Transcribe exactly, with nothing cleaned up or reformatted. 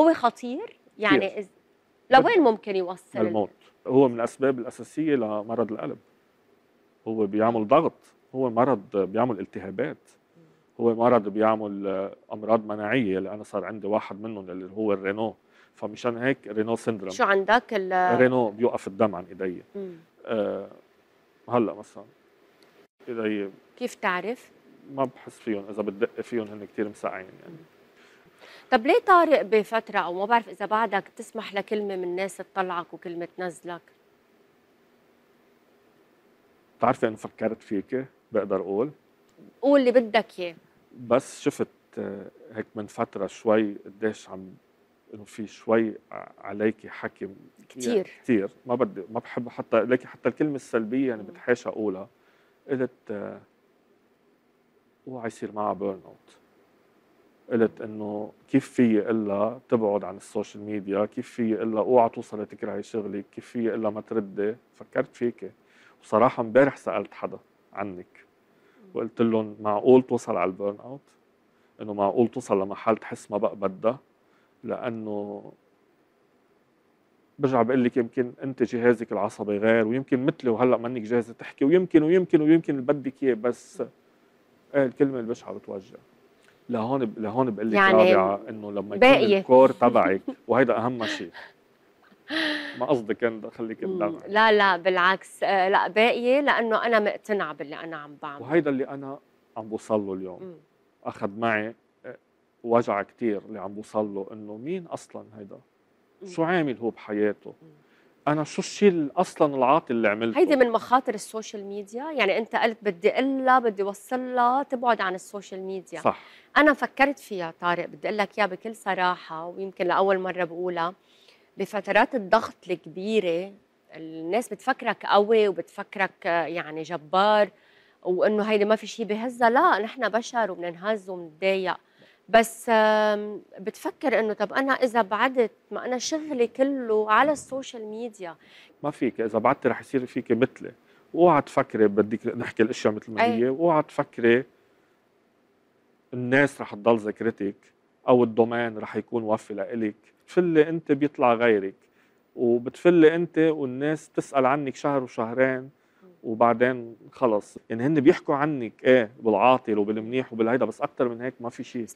هو خطير يعني كتير. لوين ممكن يوصل؟ الموت هو من الاسباب الاساسيه لمرض القلب. هو بيعمل ضغط، هو مرض بيعمل التهابات، هو مرض بيعمل امراض مناعيه. لأنا صار عندي واحد منهم اللي هو الرينو، فمشان هيك رينو سندروم. شو عندك؟ الرينو بيوقف الدم عن ايدي. آه هلا مثلا ايدي كيف تعرف؟ ما بحس فيهم، اذا بتدق فيهم هن كثير مسقعين يعني. طب ليه طارق بفتره او ما بعرف اذا بعدك تسمح لكلمه من الناس تطلعك وكلمه تنزلك؟ بتعرفي انه فكرت فيك، بقدر اقول قول اللي بدك اياه، بس شفت هيك من فتره شوي قديش عم انه في شوي عليكي حكي كثير يعني كثير. ما بدي، ما بحب حتى لكن حتى الكلمه السلبيه يعني بتحاشى اقولها. قلت اوعى يصير معها بيرن اوت. قلت انه كيف في الا تبعد عن السوشيال ميديا، كيف في الا اوعى توصل تكرهي شغلك، كيف في الا ما تردي. فكرت فيك، وصراحه امبارح سالت حدا عنك وقلت لهم معقول توصل على البيرن اوت؟ انه معقول توصل لمحل تحس ما بقى بدها؟ لانه برجع بقول لك يمكن انت جهازك العصبي غير، ويمكن مثلي وهلا منك جاهزه تحكي، ويمكن ويمكن ويمكن اللي بدك اياه، بس ايه الكلمه اللي بشعه بتوجع. لهون لهون بقول لك يعني رابعه انه لما يكون الكور تبعك وهيدا اهم شيء. ما قصدي كان خليك قدامك. لا لا بالعكس، آه لا باقيه لانه انا مقتنعه باللي انا عم بعمل، وهيدا اللي انا عم بوصل له اليوم. مم. اخذ معي وجع كثير اللي عم بوصل له، انه مين اصلا هيدا؟ مم. شو عامل هو بحياته؟ مم. انا شو الشيء اصلا العاطي اللي عملته؟ هيدي من مخاطر السوشيال ميديا، يعني انت قلت بدي اقول لها، بدي اوصل لها تبعد عن السوشيال ميديا. صح. انا فكرت فيها طارق، بدي اقول لك اياها بكل صراحه، ويمكن لاول مره بقولها. بفترات الضغط الكبيره الناس بتفكرك قوي وبتفكرك يعني جبار، وانه هيدي ما في شيء بهزها. لا، نحن بشر وبننهز وبنتضايق، بس بتفكر انه طب انا اذا بعدت، ما انا شغلي كله على السوشيال ميديا. ما فيك اذا بعدتي رح يصير فيك مثلي. اوعى تفكري بدك نحكي الاشياء مثل ما هي، واوعى تفكري الناس رح تضل ذاكرتك او الدومين رح يكون وفي لإلك. بتفلي انت بيطلع غيرك، وبتفلي انت والناس تسال عنك شهر وشهرين وبعدين خلص. يعني هن بيحكوا عنك ايه بالعاطل وبالمنيح وبالهيدا، بس اكثر من هيك ما في شيء.